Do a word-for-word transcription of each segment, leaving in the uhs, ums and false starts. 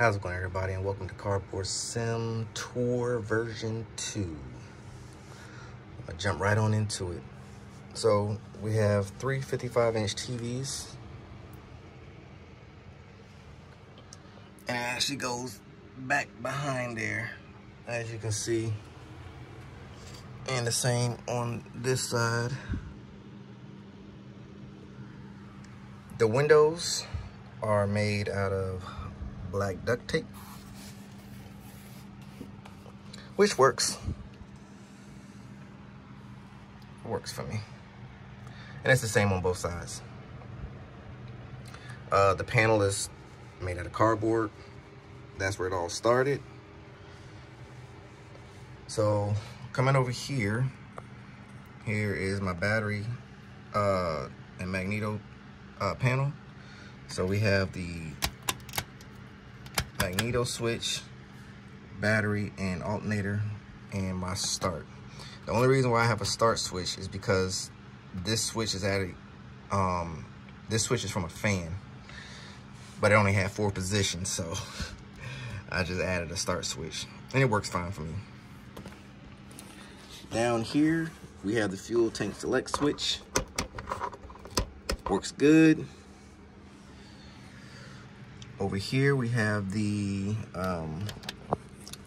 How's it going, everybody, and welcome to Cardboard Sim Tour version two. I'm gonna jump right on into it. So we have three fifty-five inch T Vs, and it actually goes back behind there, as you can see, and the same on this side. The windows are made out of black duct tape, which works works for me, and it's the same on both sides. Uh, the panel is made out of cardboard. That's where it all started. So coming over here here is my battery uh, and magneto uh, panel. So we have the magneto switch, battery, and alternator, and my start. The only reason why I have a start switch is because this switch is at a, um, this switch is from a fan, but it only had four positions, so I just added a start switch, and it works fine for me. Down here, we have the fuel tank select switch. Works good. Over here, we have the, um,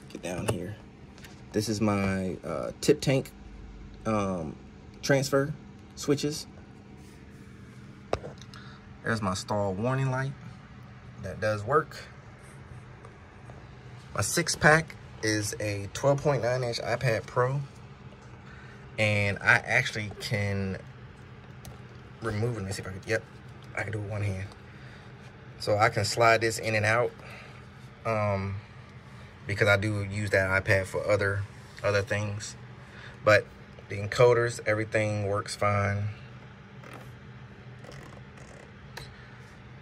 get down here. This is my uh, tip tank um, transfer switches. There's my stall warning light. That does work. My six pack is a twelve point nine inch iPad Pro. And I actually can remove it. Let me see if I can, yep, I can do it with one hand. So I can slide this in and out um, because I do use that iPad for other other things. But the encoders, everything works fine.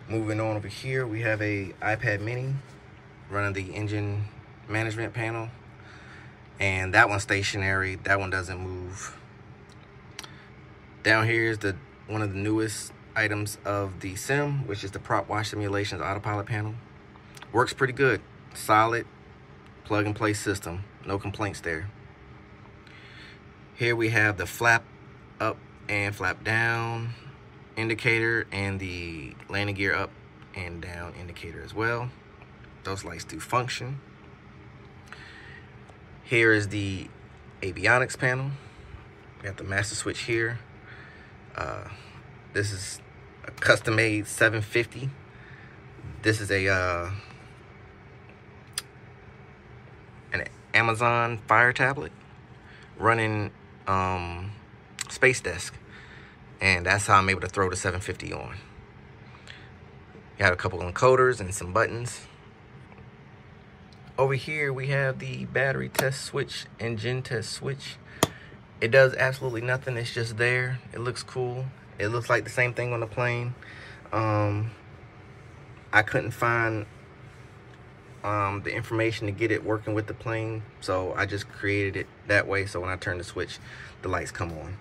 Moving on over here, we have a iPad mini running the engine management panel. And that one's stationary, that one doesn't move. Down here is the one of the newest items of the sim, which is the prop wash simulations autopilot panel. Works pretty good. Solid plug and play system, no complaints there. Here we have the flap up and flap down indicator, and the landing gear up and down indicator as well. Those lights do function. Here is the avionics panel. We got the master switch here. uh, This is a custom-made seven fifty. This is a uh, an Amazon Fire tablet running um, Space Desk, and that's how I'm able to throw the seven fifty on. Got a couple of encoders and some buttons. Over here we have the battery test switch and gen test switch. It does absolutely nothing. It's just there. It looks cool. It looks like the same thing on the plane. Um, I couldn't find um, the information to get it working with the plane, so I just created it that way. So when I turn the switch, the lights come on.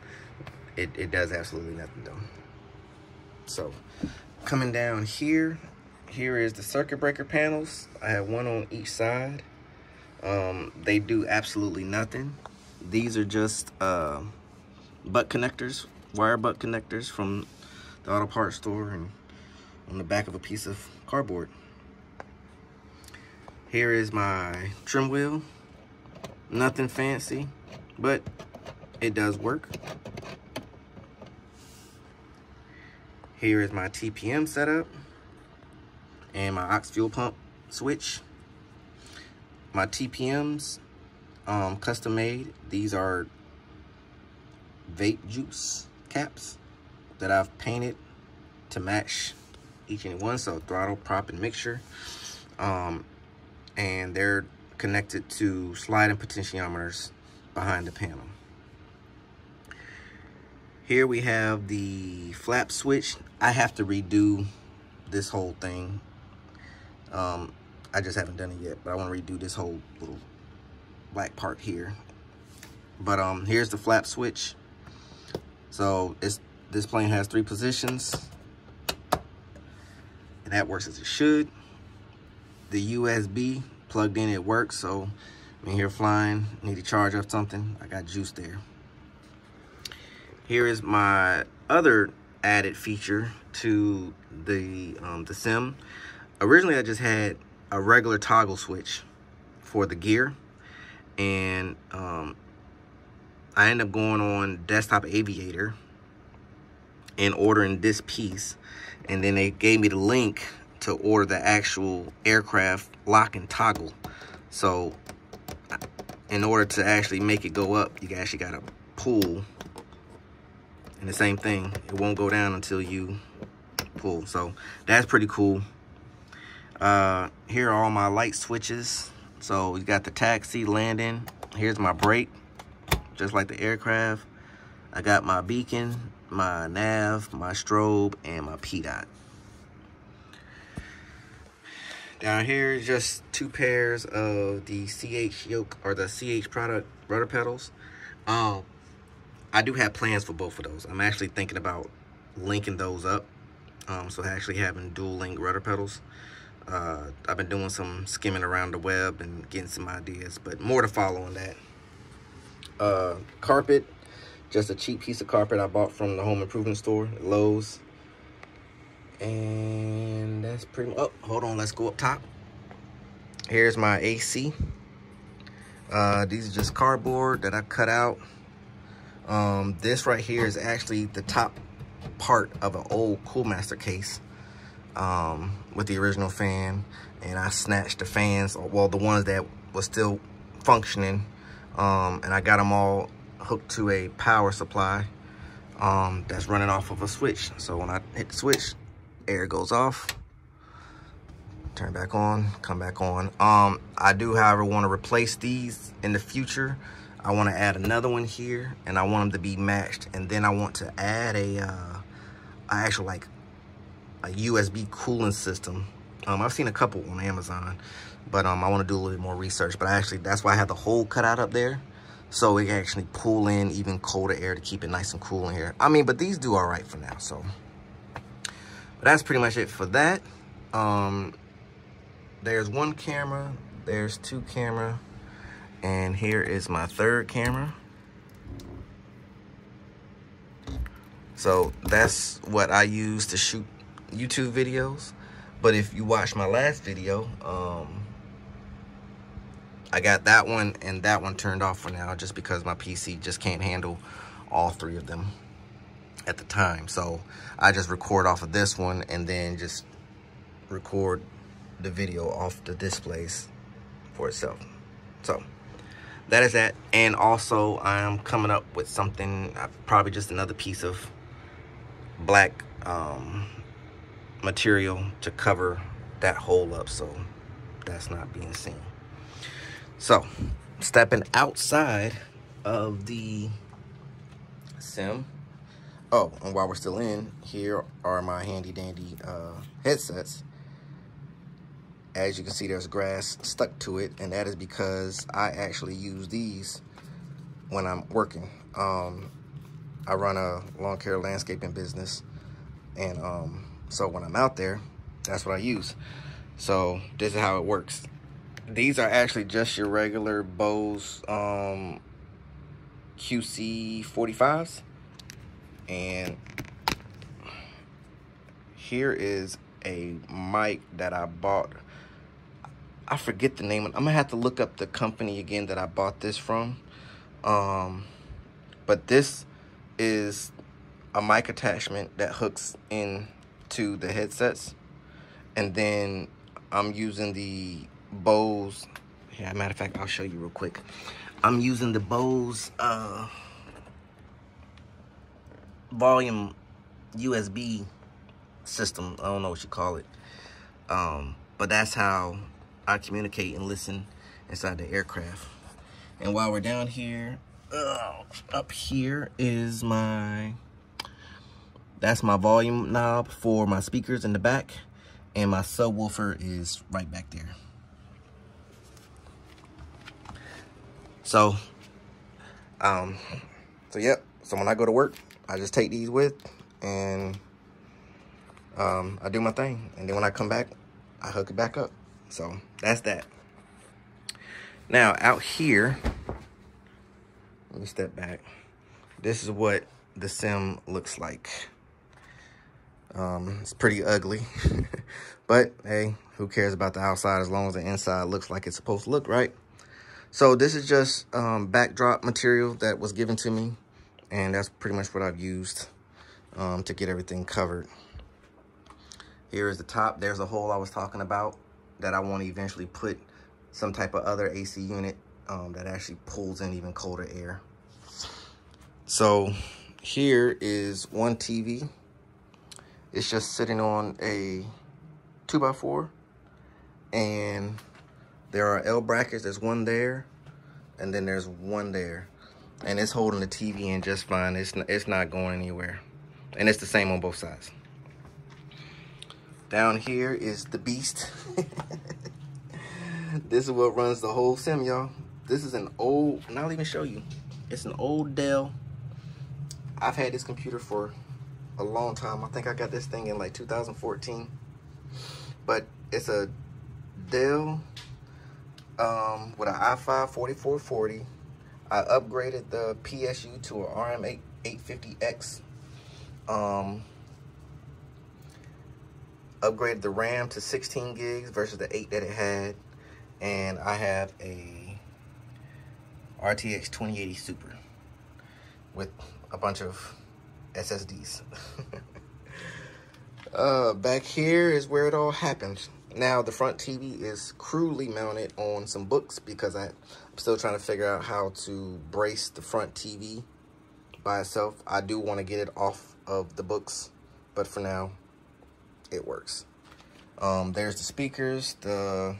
It, it does absolutely nothing though. So coming down here, here is the circuit breaker panels. I have one on each side. Um, they do absolutely nothing. These are just uh, butt connectors. Wire butt connectors from the auto parts store and on the back of a piece of cardboard. Here is my trim wheel. Nothing fancy, but it does work. Here is my T P M setup and my aux fuel pump switch. My T P Ms, um, custom made. These are vape juice caps that I've painted to match each and one. So throttle, prop, and mixture, um, and they're connected to sliding potentiometers behind the panel. Here we have the flap switch. I have to redo this whole thing. Um, I just haven't done it yet, but I want to redo this whole little black part here. But um, here's the flap switch. So it's, this plane has three positions, and that works as it should. the U S B plugged in, it works. So I'm in here flying, need to charge up something, I got juice there. Here is my other added feature to the um, the Sim. Originally, I just had a regular toggle switch for the gear, and um, I ended up going on Desktop Aviator and ordering this piece, and then they gave me the link to order the actual aircraft lock and toggle. So in order to actually make it go up, you actually gotta pull, and the same thing, it won't go down until you pull. So that's pretty cool. Uh, here are all my light switches. So you got the taxi, landing. Here's my brake, just like the aircraft. I got my beacon, my nav, my strobe, and my P dot. Down here is just two pairs of the C H yoke, or the C H product rudder pedals. Um, I do have plans for both of those. I'm actually thinking about linking those up. Um, so actually having dual link rudder pedals. Uh, I've been doing some skimming around the web and getting some ideas, but more to follow on that. Uh, carpet, just a cheap piece of carpet I bought from the home improvement store, Lowe's. And that's pretty much, oh, hold on, let's go up top. Here's my A C. Uh, these are just cardboard that I cut out. Um, this right here is actually the top part of an old Cool Master case. Um, with the original fan, and I snatched the fans, or well, the ones that was still functioning, um, and I got them all hooked to a power supply um, that's running off of a switch. So when I hit the switch, air goes off, turn back on, come back on. Um, I do, however, want to replace these in the future. I want to add another one here, and I want them to be matched, and then I want to add a, uh, a actual, like, a U S B cooling system. Um, I've seen a couple on Amazon, but um, I want to do a little bit more research. But I actually, that's why I had the hole cut out up there, so it can actually pull in even colder air to keep it nice and cool in here. I mean, but these do all right for now. So, but that's pretty much it for that. Um, there's one camera, there's two camera, and here is my third camera. So that's what I use to shoot YouTube videos. But if you watch my last video, um I got that one and that one turned off for now, just because my P C just can't handle all three of them at the time. So I just record off of this one and then just record the video off the displays for itself. So that is that. And also I am coming up with something, probably just another piece of black um material to cover that hole up, so that's not being seen. So stepping outside of the Sim, oh, and while we're still in, here are my handy dandy uh headsets. As you can see, there's grass stuck to it, and that is because I actually use these when I'm working. um I run a lawn care landscaping business, and um so when I'm out there, that's what I use. So this is how it works. These are actually just your regular Bose um, Q C forty-fives. And here is a mic that I bought. I forget the name. I'm gonna have to look up the company again that I bought this from. Um, but this is a mic attachment that hooks in to the headsets, and then I'm using the Bose, yeah, matter of fact, I'll show you real quick. I'm using the Bose uh, volume U S B system, I don't know what you call it, um, but that's how I communicate and listen inside the aircraft. And while we're down here, uh, up here is my that's my volume knob for my speakers in the back, and my subwoofer is right back there. So, um, so yep. So when I go to work, I just take these with, and um, I do my thing. And then when I come back, I hook it back up. So that's that. Now out here, let me step back. This is what the sim looks like. Um, it's pretty ugly, but hey, who cares about the outside as long as the inside looks like it's supposed to look, right? So this is just um, backdrop material that was given to me, and that's pretty much what I've used um, to get everything covered. Here is the top. There's a hole I was talking about that I want to eventually put some type of other A C unit um, that actually pulls in even colder air. So here is one T V. It's just sitting on a two by four, and there are L brackets. There's one there, and then there's one there, and it's holding the T V in just fine. It's not, it's not going anywhere, and it's the same on both sides. Down here is the beast. This is what runs the whole sim, y'all. This is an old, and I'll even show you. It's an old Dell. I've had this computer for a long time. I think I got this thing in like two thousand fourteen, but it's a Dell um, with an i five forty-four forty. I upgraded the P S U to an R M eight eight fifty X. Um, upgraded the RAM to sixteen gigs versus the eight that it had, and I have a R T X twenty eighty Super with a bunch of S S Ds. uh, back here is where it all happens. Now the front T V is crudely mounted on some books because I, I'm still trying to figure out how to brace the front T V by itself. I do want to get it off of the books, but for now it works. Um, there's the speakers, the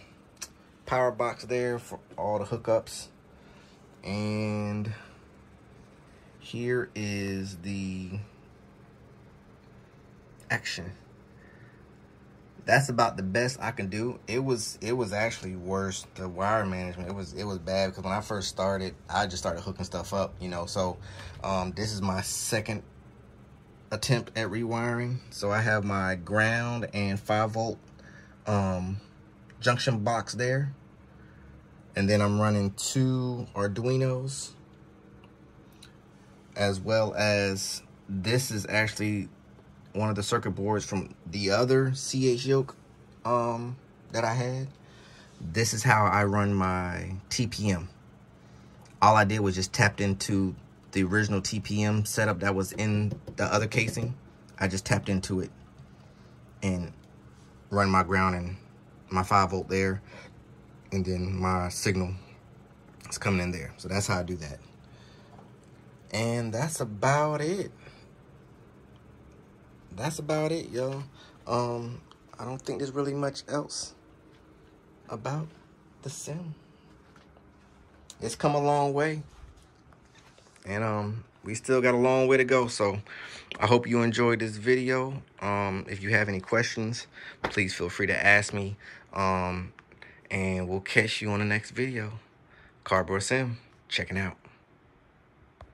power box there for all the hookups, and here is the action. That's about the best I can do. It was it was actually worse. The wire management, it was it was bad because when I first started, I just started hooking stuff up, you know. So um, this is my second attempt at rewiring. So I have my ground and five volt um, junction box there, and then I'm running two Arduinos, as well as this is actually one of the circuit boards from the other C H yoke um, that I had. This is how I run my T P M. All I did was just tapped into the original T P M setup that was in the other casing. I just tapped into it and run my ground and my five volt there. And then my signal is coming in there. So that's how I do that. And that's about it. That's about it, y'all. Um, I don't think there's really much else about the sim. It's come a long way. And um, we still got a long way to go. So I hope you enjoyed this video. Um, if you have any questions, please feel free to ask me. Um, and we'll catch you on the next video. Cardboard Sim, checking out.